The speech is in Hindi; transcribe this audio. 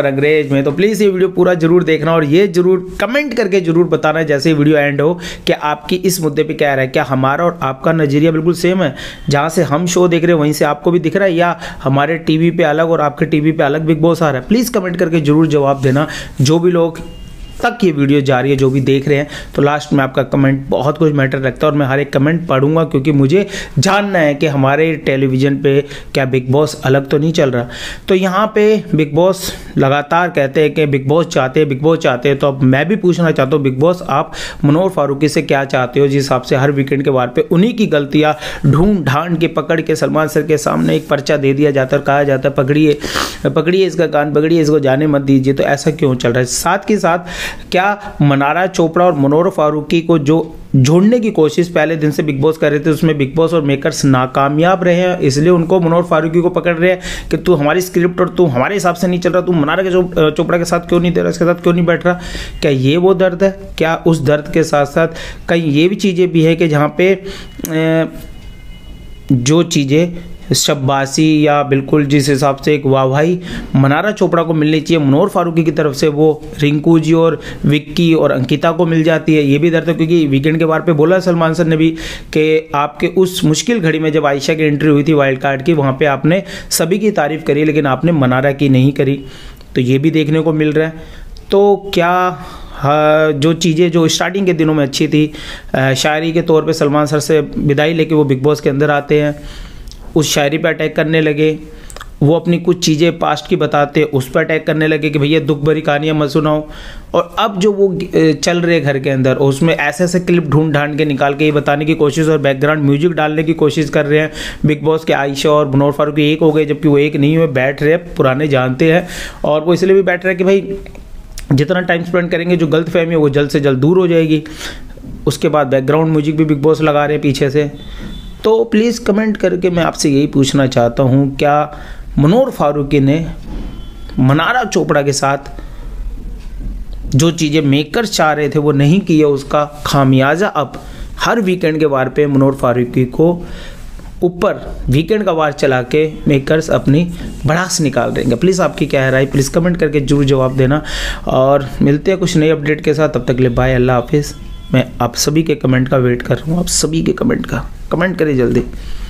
और अंग्रेज में। तो प्लीज़ ये वीडियो पूरा जरूर देखना और ये जरूर कमेंट करके जरूर बताना जैसे वीडियो एंड हो कि आपकी इस मुद्दे पे क्या है, क्या हमारा और आपका नज़रिया बिल्कुल सेम है, जहाँ से हम शो देख रहे हैं वहीं से आपको भी दिख रहा है या हमारे टीवी पे अलग और आपके टीवी पे अलग बिग बॉस आ रहा है। प्लीज़ कमेंट करके जरूर जवाब देना जो भी लोग तक ये वीडियो जा रही है, जो भी देख रहे हैं। तो लास्ट में आपका कमेंट बहुत कुछ मैटर रखता है और मैं हर एक कमेंट पढ़ूंगा क्योंकि मुझे जानना है कि हमारे टेलीविज़न पे क्या बिग बॉस अलग तो नहीं चल रहा। तो यहाँ पे बिग बॉस लगातार कहते हैं कि बिग बॉस चाहते हैं, बिग बॉस चाहते हैं। तो अब मैं भी पूछना चाहता हूँ बिग बॉस, आप मनोहर फारूकी से क्या चाहते हो? जिस हिसाब से हर वीकेंड के वार पर उन्हीं की गलतियाँ ढूंढ ढांड के पकड़ के सलमान सर के सामने एक पर्चा दे दिया जाता है और कहा जाता है पकड़िए पकड़िए इसका कान पकड़िए, इसको जाने मत दीजिए। तो ऐसा क्यों चल रहा है? साथ के साथ क्या मन्नारा चोपड़ा और मनोहर फारूकी को जो जोड़ने की कोशिश पहले दिन से बिग बॉस कर रहे थे उसमें बिग बॉस और मेकर्स नाकामयाब रहे हैं, इसलिए उनको मनोहर फारूकी को पकड़ रहे हैं कि तू हमारी स्क्रिप्ट और तू हमारे हिसाब से नहीं चल रहा, तू मन्नारा के चोपड़ा के साथ क्यों नहीं दे रहा, इसके साथ क्यों नहीं बैठ रहा? क्या ये वो दर्द है? क्या उस दर्द के साथ साथ कहीं ये भी चीज़ें भी है कि जहाँ पर जो चीज़ें शब्बासी या बिल्कुल जिस हिसाब से एक वाहवाही मन्नारा चोपड़ा को मिलनी चाहिए मनोहर फारूकी की तरफ से, वो रिंकू जी और विक्की और अंकिता को मिल जाती है। ये भी दर्द है क्योंकि वीकेंड के बार पे बोला सलमान सर ने भी कि आपके उस मुश्किल घड़ी में जब आयशा की एंट्री हुई थी वाइल्ड कार्ड की, वहाँ पे आपने सभी की तारीफ़ करी लेकिन आपने मन्नारा की नहीं करी। तो ये भी देखने को मिल रहा है। तो क्या जो चीज़ें जो स्टार्टिंग के दिनों में अच्छी थी शायरी के तौर पर सलमान सर से विदाई लेके वो बिग बॉस के अंदर आते हैं, उस शायरी पर अटैक करने लगे, वो अपनी कुछ चीज़ें पास्ट की बताते उस पर अटैक करने लगे कि भैया दुख भरी कहानियाँ मत सुनाओ, और अब जो वो चल रहे घर के अंदर उसमें ऐसे ऐसे क्लिप ढूंढ ढांड के निकाल के ये बताने की कोशिश और बैकग्राउंड म्यूजिक डालने की कोशिश कर रहे हैं बिग बॉस के। आयशा और मनोहर फारूक एक हो गए जबकि वो एक नहीं हुए, बैठ रहे पुराने जानते हैं और वो इसलिए भी बैठ रहे हैं कि भाई जितना टाइम स्पेंड करेंगे जो गलत फहमी है वो जल्द से जल्द दूर हो जाएगी। उसके बाद बैकग्राउंड म्यूजिक भी बिग बॉस लगा रहे हैं पीछे से। तो प्लीज़ कमेंट करके मैं आपसे यही पूछना चाहता हूँ, क्या मनोहर फारूकी ने मन्नारा चोपड़ा के साथ जो चीज़ें मेकर चाह रहे थे वो नहीं किया? उसका खामियाजा अब हर वीकेंड के वार पे मनोहर फारूकी को ऊपर वीकेंड का वार चला के मेकर्स अपनी भड़ास निकाल देंगे। प्लीज़ आपकी क्या राय, प्लीज़ कमेंट करके जरूर जवाब देना और मिलते हैं कुछ नई अपडेट के साथ। तब तक ले बाय, अल्लाह हाफिज़। मैं आप सभी के कमेंट का वेट कर रहा हूँ, आप सभी के कमेंट करें जल्दी।